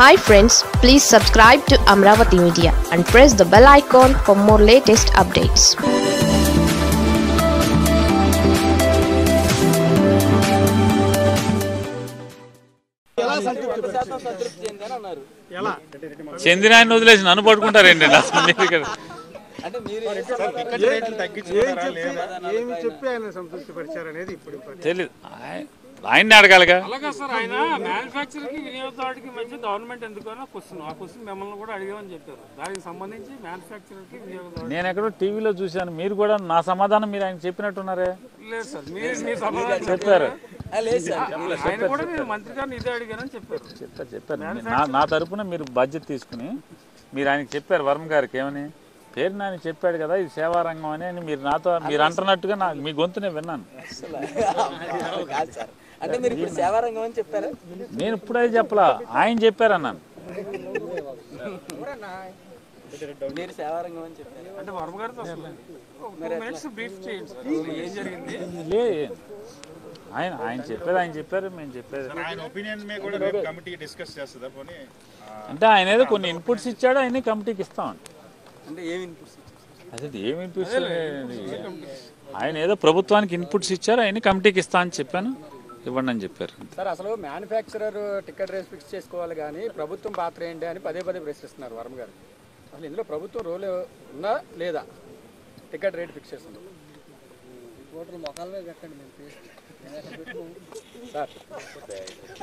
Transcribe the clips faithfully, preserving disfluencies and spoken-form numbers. Hi friends, please subscribe to Amaravathi Media and press the bell icon for more latest updates. Chandranarayana వదిలేసి నన్ను పట్టుకుంటారండి ఆయన అడగాలిగా అలాగా sir ఆయన manufacturing కి వినియోగదారుడి కి మధ్య గవర్నమెంట్ ఎందుకనో క్వశ్చన్ ఆ క్వశ్చన్ మిమ్మల్ని కూడా అడిగామని చెప్పారు దానికి సంబంధించి మ్యానుఫ్యాక్చరింగ్ కి వినియోగదారుడి నేను ఎక్కడో టీవీలో చూశాను మీరు కూడా నా సమాధానం మీరు ఆయన చెప్పినట్టు ఉన్నారే లేదు సార్ మీరు మీ సమాధానం చెప్పారు లేదు సార్ ఆయన కూడా నేను మంత్రి గారిని ఇదే అడిగానని చెప్పారు చెప్తా చెప్పారు నా నా తరపున మీరు బడ్జెట్ తీసుకుని మీరు ఆయనకి చెప్పారు వర్మ గారికి ఏమని పేరు నాయన చెప్పాడు కదా ఇది సేవా రంగం అని అని మీరు నాతో మీరు అంటున్నట్టుగా నా మీ గొంతు నేను విన్నాను అంటే మీరు ఇప్పుడు సేవా రంగం అని చెప్పారా నేను ఇప్పుడే చెప్పలా ఆయన చెప్పారు అన్నాను మీరు సేవా రంగం అని చెప్పారు అంటే వర్మ గారితో అసలు నెక్స్ట్ బ్రీఫ్ చేంజ్ ఏం జరిగింది లే ఆయన ఆయన చెప్పారు ఆయన చెప్పారు నేను చెప్పారు ఆయన ఒపీనియన్ మే కూడా రేపు కమిటీ డిస్కస్ చేస్తదా పోని అంటే ఆయన ఏదో కొన్ని ఇన్పుట్స్ ఇచ్చాడు ఆయన కమిటీకి ఇస్తాం అంటే ఏం ఇన్పుట్స్ అసలు ఏం ఇన్పుట్స్ ఆయన ఏదో ప్రభుత్వానికి ఇన్పుట్స్ ఇచ్చారు ఆయన కమిటీకి ఇస్తా అని చెప్పాను ఇవ్వండి అని చెప్పారు సార్ అసలు మ్యానుఫ్యాక్చరర్ టికెట్ రేట్ ఫిక్స్ చేసుకోవాలి కానీ ప్రభుత్వం పాత్ర ఏంటి అని పదే పదే ప్రశ్నిస్తున్నారు వర్మ గారు అసలు ఇందులో ప్రభుత్వం రోల్ ఉందా లేదా టికెట్ రేట్ ఫిక్స్ చేస్తుంది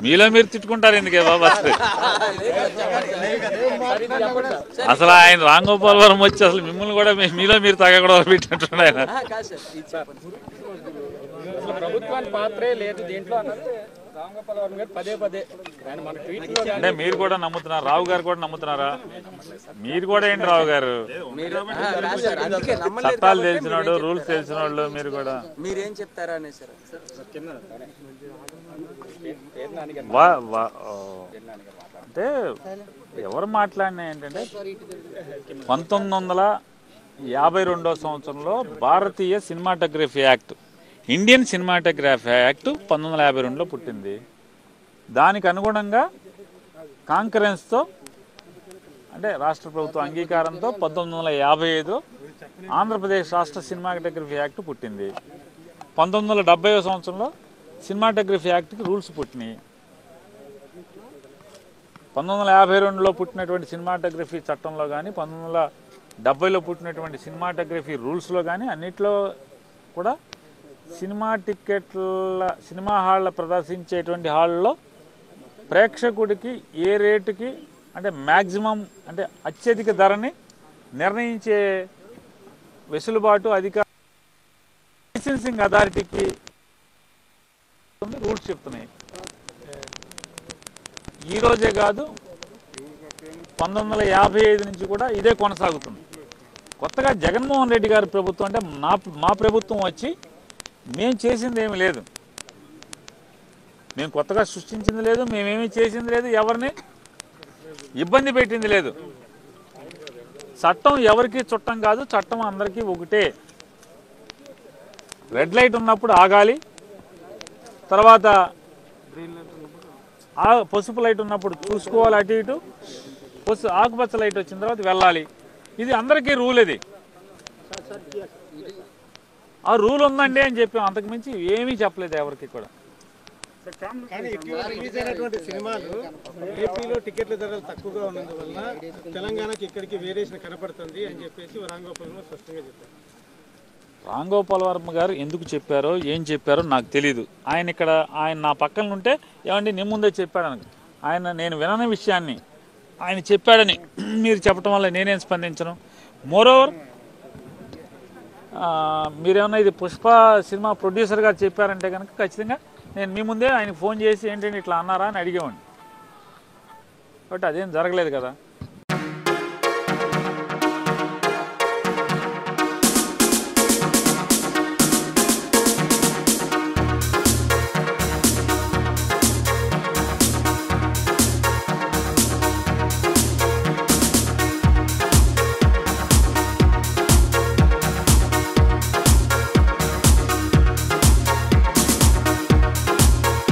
మీలో మీరు తిట్టుకుంటారు ఎందుకే బాబా అసలు ఆయన రామ్ గోపాల్ వర్మ వచ్చి అసలు మిమ్మల్ని కూడా మీలో మీరు తగ్గకుండా పెట్టినట్టు ఆయన అంటే మీరు కూడా నమ్ముతున్నారా రావు గారు కూడా నమ్ముతున్నారా మీరు కూడా ఏంటి రావు గారు చట్టాలు తెలిసిన వాళ్ళు రూల్స్ తెలిసిన వాళ్ళు మీరు కూడా మీరేం చెప్తారా అంటే ఎవరు మాట్లాడినా ఏంటంటే పంతొమ్మిది వందల యాభై రెండో సంవత్సరంలో భారతీయ cinematography act Indian cinematography act పంతొమ్మిది వందల యాభై రెండులో పుట్టింది దానికి అనుగుణంగా కాంకరెన్స్తో అంటే రాష్ట్ర ప్రభుత్వం అంగీకారంతో పంతొమ్మిది వందల యాభై ఐదులో ఆంధ్రప్రదేశ్ రాష్ట్ర సినిమాటోగ్రఫీ యాక్ట్ పుట్టింది పంతొమ్మిది వందల డెబ్బైవ సంవత్సరంలో సినిమాటోగ్రఫీ యాక్ట్కి రూల్స్ పుట్టినాయి పంతొమ్మిది వందల యాభై రెండులో పుట్టినటువంటి సినిమాటోగ్రఫీ చట్టంలో కానీ పంతొమ్మిది వందల డెబ్బైలో పుట్టినటువంటి సినిమాటోగ్రఫీ రూల్స్లో కానీ అన్నిట్లో కూడా సినిమా టిక్కెట్ల సినిమా హాళ్ళ ప్రదర్శించేటువంటి హాల్లో ప్రేక్షకుడికి ఏ రేటుకి అంటే మ్యాక్సిమం అంటే అత్యధిక ధరని నిర్ణయించే వెసులుబాటు అధికార లైసెన్సింగ్ అథారిటీకి రూల్స్ చెప్తున్నాయి ఈరోజే కాదు పంతొమ్మిది వందల యాభై ఐదు నుంచి కూడా ఇదే కొనసాగుతుంది కొత్తగా జగన్మోహన్ రెడ్డి గారి ప్రభుత్వం అంటే నా మా ప్రభుత్వం వచ్చి మేము చేసింది ఏమి లేదు మేము కొత్తగా సృష్టించింది లేదు మేమేమీ చేసింది లేదు ఎవరిని ఇబ్బంది పెట్టింది లేదు చట్టం ఎవరికి చుట్టం కాదు చట్టం అందరికీ ఒకటే రెడ్ లైట్ ఉన్నప్పుడు ఆగాలి తర్వాత పసుపు లైట్ ఉన్నప్పుడు చూసుకోవాలి అటు ఇటు పసు ఆకుపచ్చ లైట్ వచ్చిన తర్వాత వెళ్ళాలి ఇది అందరికీ రూల్ ఇది ఆ రూల్ ఉందండి అని చెప్పి అంతకు మించి ఏమీ చెప్పలేదు ఎవరికి కూడా సినిమాలు ఏపీలో టికెట్ల ధరలు తక్కువగా ఉన్నందువల్ల తెలంగాణకి ఇక్కడికి వేరియేషన్ కనపడుతుంది అని చెప్పేసి రామ్ గోపాల్ వర్మ స్పష్టంగా చెప్పారు రామ్ గోపాల్ వర్మ గారు ఎందుకు చెప్పారో ఏం చెప్పారో నాకు తెలీదు ఆయన ఇక్కడ ఆయన నా పక్కన ఉంటే ఏమండి నేను ముందే చెప్పాడని ఆయన నేను వినని విషయాన్ని ఆయన చెప్పాడని మీరు చెప్పడం వల్ల నేనేం స్పందించను మోరోవర్ మీరేమన్నా ఇది పుష్ప సినిమా ప్రొడ్యూసర్ గారు చెప్పారంటే కనుక ఖచ్చితంగా నేను మీ ముందే ఆయనకు ఫోన్ చేసి ఏంటంటే ఇట్లా అన్నారా అని అడిగేవాడిని బట్ అదేం జరగలేదు కదా.